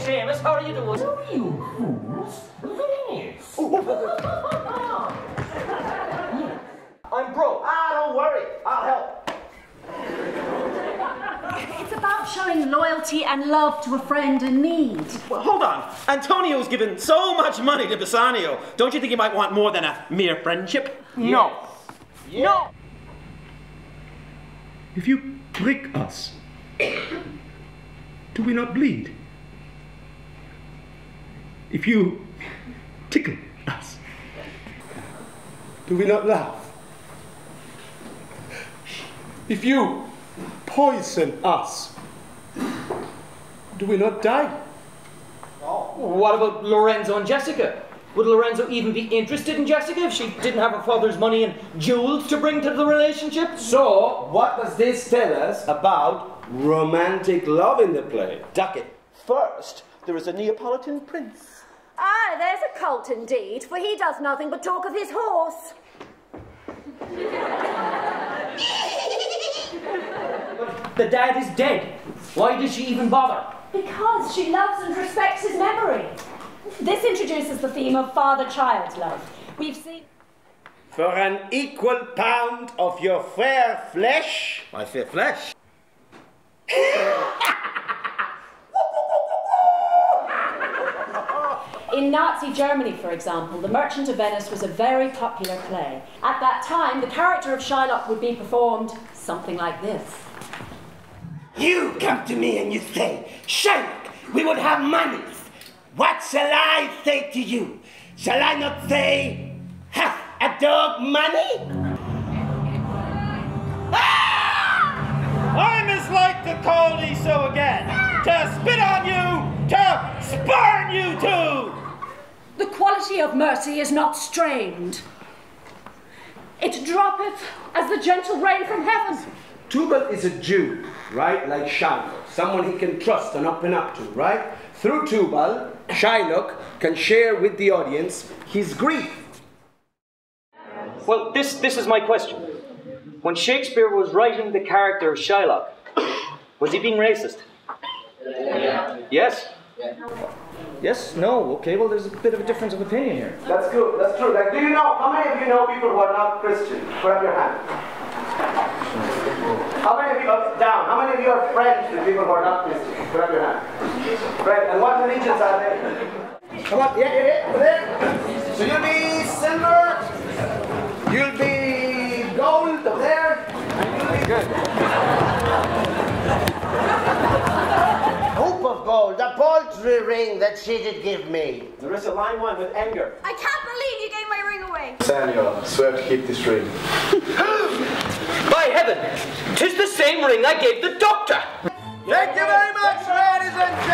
Seamus, how are you doing? Do you fools? Venice! I'm broke. Ah, don't worry. I'll help. It's about showing loyalty and love to a friend in need. Well, hold on. Antonio's given so much money to Bassanio. Don't you think he might want more than a mere friendship? Yes. No. Yes. No. If you prick us, do we not bleed? If you tickle us, do we not laugh? If you poison us, do we not die? Oh. What about Lorenzo and Jessica? Would Lorenzo even be interested in Jessica if she didn't have her father's money and jewels to bring to the relationship? So, what does this tell us about romantic love in the play? Duck it. First, there is a Neapolitan prince. Ah, there's a cult indeed, for he does nothing but talk of his horse. But the dad is dead. Why does she even bother? Because she loves and respects his memory. This introduces the theme of father-child love. We've seen... For an equal pound of your fair flesh... My fair flesh? In Nazi Germany, for example, The Merchant of Venice was a very popular play. At that time, the character of Shylock would be performed something like this. You come to me and you say, Shylock, we would have monies. What shall I say to you? Shall I not say, have a dog money? Ah! I mislike to call thee so again, to spit on you, to spurn you too. The quality of mercy is not strained. It droppeth as the gentle rain from heaven. Tubal is a Jew, right? Like Shylock, someone he can trust and open up to, right? Through Tubal, Shylock can share with the audience his grief. Well, this is my question. When Shakespeare was writing the character of Shylock, was he being racist? Yeah. Yes? Yeah. Yes? No? Okay, well, there's a bit of a difference of opinion here. That's good, that's true. Like, do you know, how many of you know people who are not Christian? Grab your hand. How many of you, down, how many of you are friends with people who are not Christian? Grab your hand. Right, and what religions are they? Come on, yeah, so you'll be silver, you'll be gold over there, and you'll be good. Hoop of gold, a paltry ring that she did give me. There is a line one with anger. I can't believe you gave my ring away. Samuel, I swear to keep this ring. By heaven, 'tis the same ring I gave the doctor. Thank you very much, ladies and gentlemen.